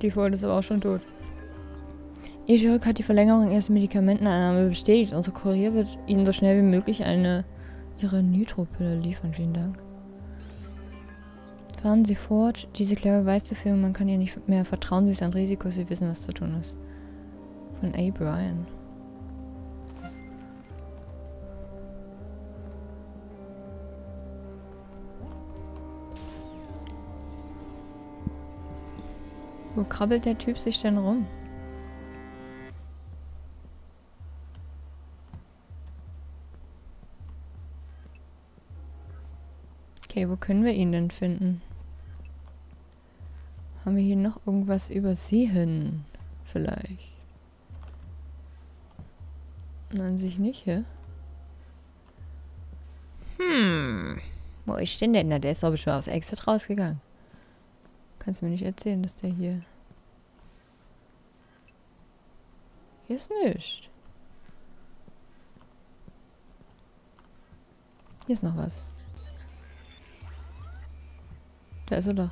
Default ist aber auch schon tot. Ihr Chirurg hat die Verlängerung ihres Medikamenteneinnahme bestätigt. Unser Kurier wird Ihnen so schnell wie möglich ihre Nitropille liefern. Vielen Dank. Fahren Sie fort. Diese Clara weiß zu viel, man kann ihr nicht mehr vertrauen. Sie ist ein Risiko. Sie wissen, was zu tun ist. Von A. Brian. Wo krabbelt der Typ sich denn rum? Okay, wo können wir ihn denn finden? Haben wir hier noch irgendwas übersehen? Vielleicht. Nein, sich nicht, ja? Wo ist denn der? Na, der ist aber schon aufs Exit rausgegangen. Kannst du mir nicht erzählen, dass der hier... Hier ist nichts. Hier ist noch was. Da ist er doch.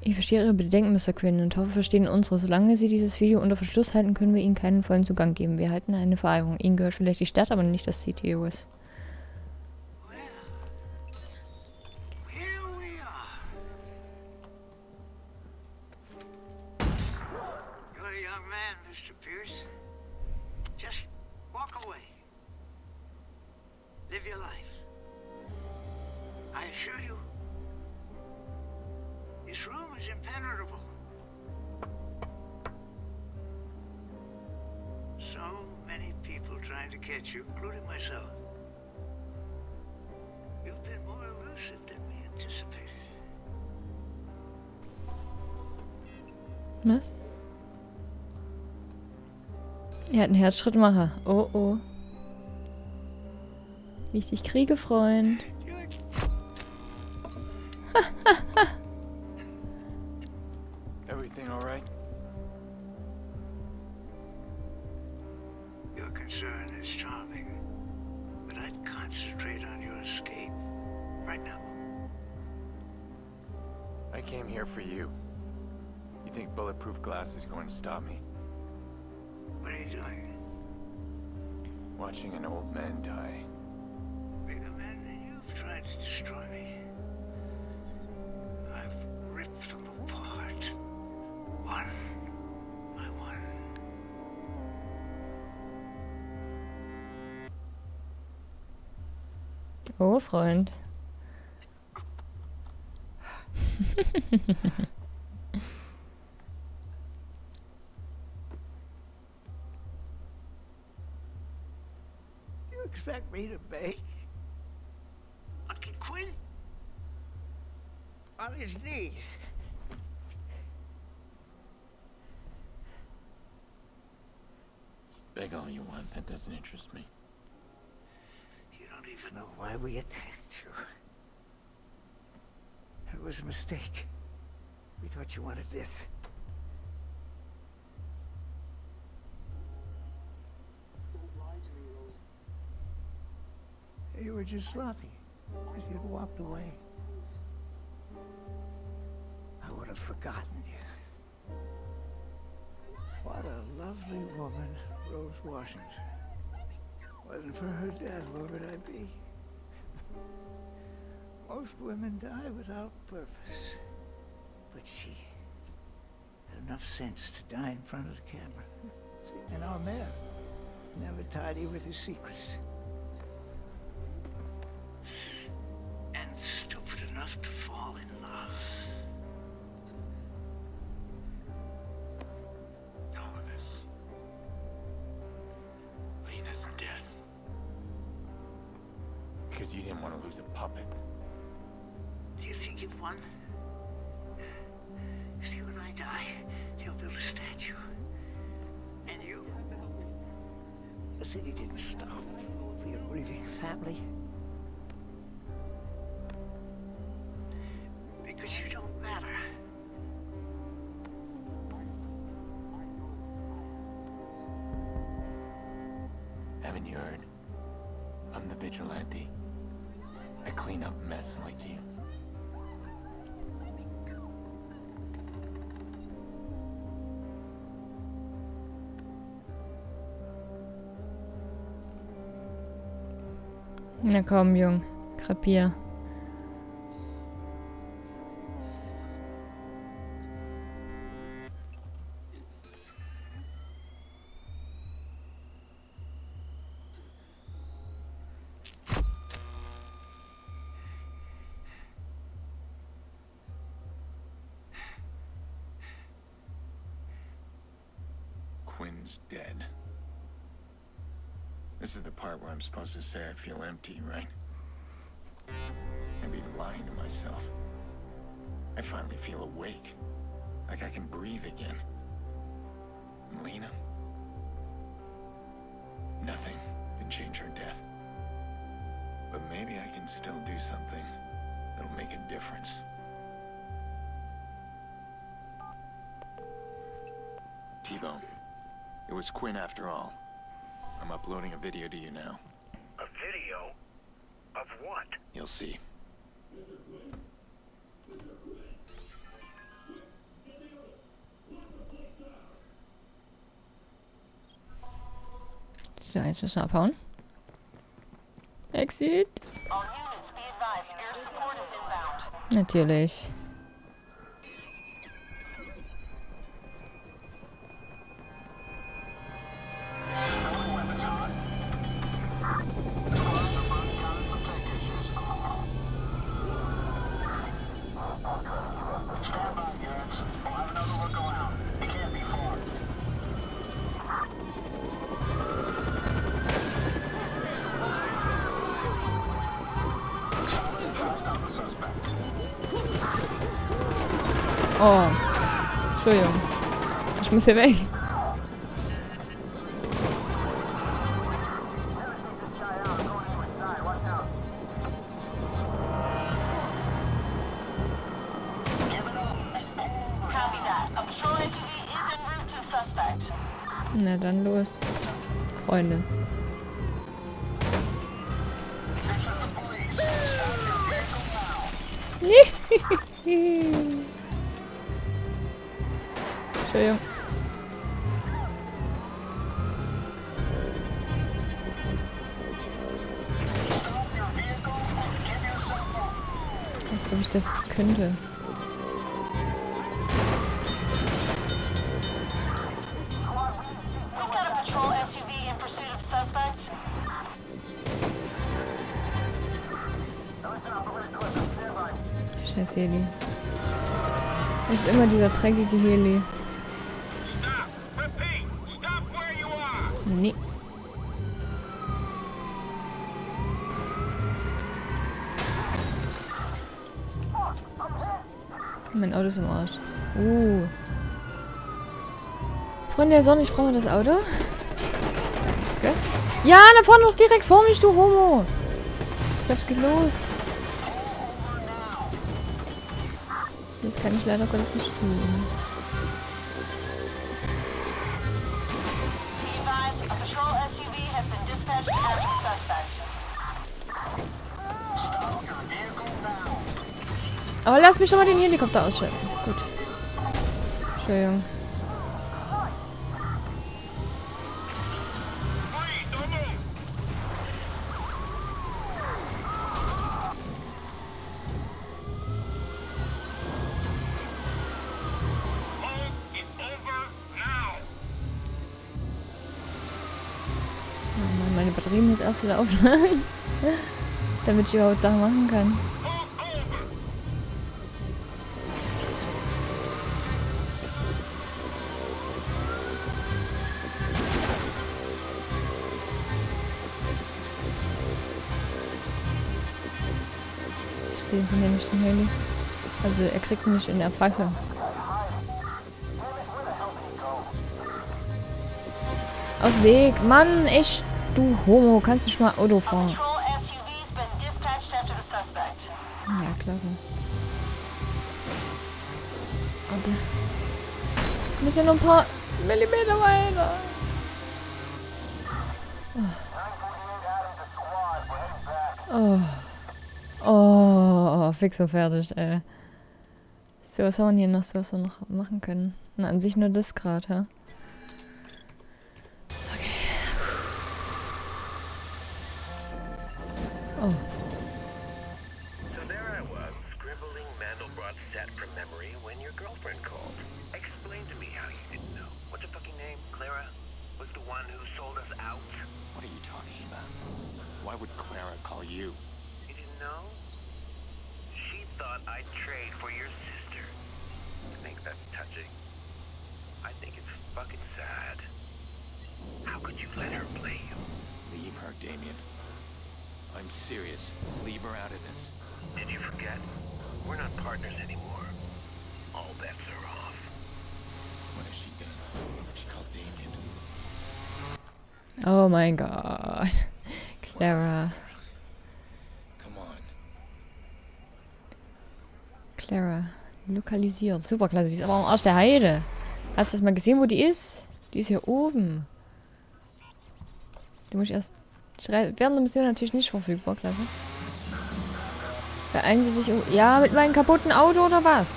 Ich verstehe Ihre Bedenken, Mr. Quinn, und hoffe, verstehen unsere. Solange Sie dieses Video unter Verschluss halten, können wir Ihnen keinen vollen Zugang geben. Wir halten eine Vereinigung. Ihnen gehört vielleicht die Stadt, aber nicht das CTOS. Was? Er hat einen Herzschrittmacher. Oh, oh. Wie ich dich kriege, Freund. Everything all right? Your concern is charming, but I'd concentrate on your escape right now. I came here for you. I think bulletproof glass is going to stop me. What are you doing? Watching an old man die. Bigger man than you've tried to destroy me. I've ripped them apart. One by one. Oh, Freund. Expect me to be Lucky Quinn on his knees. Beg all you want, that doesn't interest me. You don't even know why we attacked you. It was a mistake. We thought you wanted this. You were just sloppy, if you'd walked away. I would have forgotten you. What a lovely woman, Rose Washington. Wasn't for her death, where would I be? Most women die without purpose. But she had enough sense to die in front of the camera. And our mayor never tidy with his secrets. To fall in love. All of this. Lead us to death. Because because you didn't want to lose a puppet. Do you think you've won? If you and I die, they'll build a statue. And you... The city didn't stop for your grieving family. Because you don't matter. Haven't you heard? I'm the vigilante. I clean up mess like you. Na komm, Jung. Krepier. Quinn's dead. This is the part where I'm supposed to say I feel empty, right? I'd be lying to myself. I finally feel awake. Like I can breathe again. Melina? Nothing can change her death. But maybe I can still do something that'll make a difference. T-Bone. It was Quinn after all. I'm uploading a video to you now. A video? Of what? You'll see. So, jetzt müssen wir abhauen. Exit. Natürlich. Oh, Entschuldigung. Ich muss hier weg. Na dann los, Freunde. Entschuldigung. Ich weiß, ob ich das könnte. Scheiß Heli. Das ist immer dieser dreckige Heli. Nee. Mein Auto ist im Arsch. Freunde der Sonne, ich brauche das Auto. Okay. Ja, da vorne noch direkt vor mich, du Homo. Das geht los. Das kann ich leider Gottes nicht tun. Aber lass mich schon mal den Helikopter ausschalten. Gut. Entschuldigung. Oh Mann, meine Batterie muss erst wieder aufladen, damit ich überhaupt Sachen machen kann. abziehen von der nächsten Heli. Also er kriegt ihn nicht in der Fresse. Aus Weg. Mann, echt, du Homo. Kannst nicht mal Auto fahren. Ja, klasse. Warte. Wir müssen ja nur ein paar Millimeter weiter. Oh. Oh, fix und fertig, ey. So, was haben wir hier noch, so was wir noch machen können? Na, an sich nur das gerade, ha? Okay. Oh. Damien, I'm serious. Leave her out of this. Did you forget? We're not partners anymore. All bets are off. What has she done? She called Damien. Oh my God, Clara. Come on, Clara. Lokalisieren. Superklasse. Sie ist aber am Arsch der Heide. Hast du das mal gesehen, wo die ist? Die ist hier oben. Die muss ich erst. Während der Mission natürlich nicht verfügbar, klasse. Beeilen Sie sich um... Ja, mit meinem kaputten Auto oder was?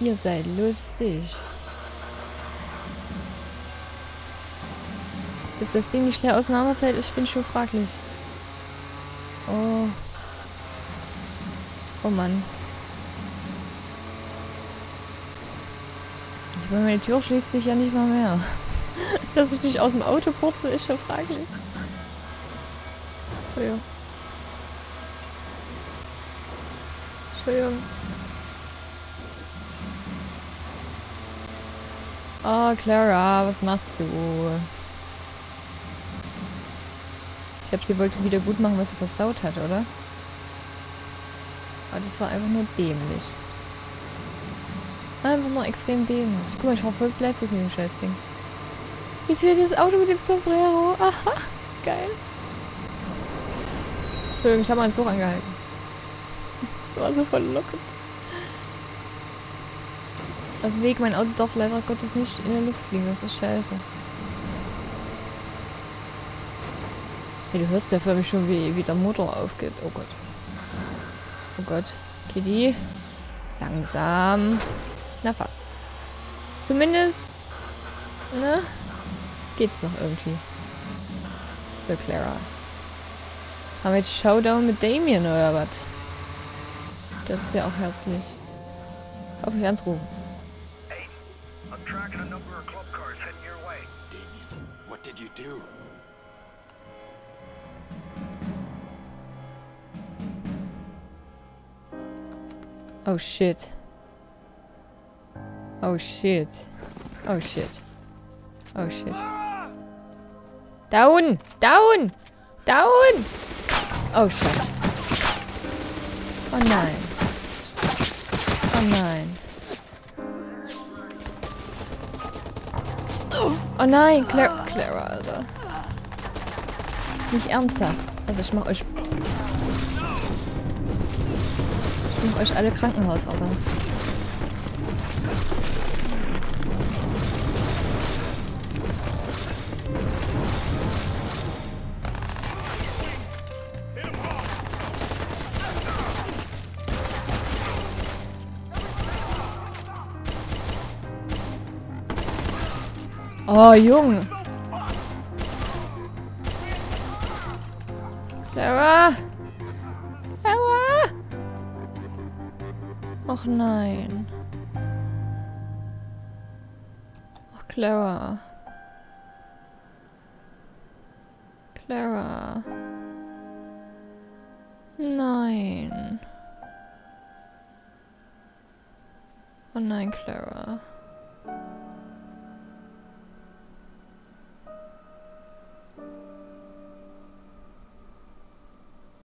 Ihr seid lustig. Dass das Ding nicht schnell auseinanderfällt, ich finde schon fraglich. Oh. Oh Mann. Ich meine, meine Tür schließt sich ja nicht mal mehr. Dass ich nicht aus dem Auto purze, ist schon fraglich. Entschuldigung. Entschuldigung. Oh, Clara, was machst du? Ich glaube, sie wollte wieder gut machen, was sie versaut hat, oder? Aber das war einfach nur dämlich. Einfach nur extrem dämlich. Guck mal, ich war voll Bleifuß mit dem Scheißding. Jetzt wieder das Auto mit dem Sombrero. Aha, geil. Entschuldigung, ich habe meinen Zug angehalten. Das war so verlockend. Aus dem Weg, mein Auto darf leider Gottes nicht in der Luft fliegen, das ist scheiße. Hey, du hörst ja für mich schon, wie der Motor aufgeht. Oh Gott. Oh Gott. Kitty. Langsam. Na fast. Zumindest. Ne? Geht's noch irgendwie. So, Clara. Haben wir jetzt Showdown mit Damien oder was? Das ist ja auch herzlich. Auf mich anzurufen. Hey, I'm tracking a number of club cars heading your way. Damien, what did you do? Oh shit. Oh shit. Oh shit. Oh shit. Down! Down! Down! Oh shit. Oh nein. Oh nein. Oh nein, Clara, Alter. Nicht ernsthaft. Alter, ich mach euch... Ich mach euch alle Krankenhaus, Alter. Oh, Junge. Clara. Clara. Och nein. Ach, Clara. Clara. Nein. Oh nein, Clara.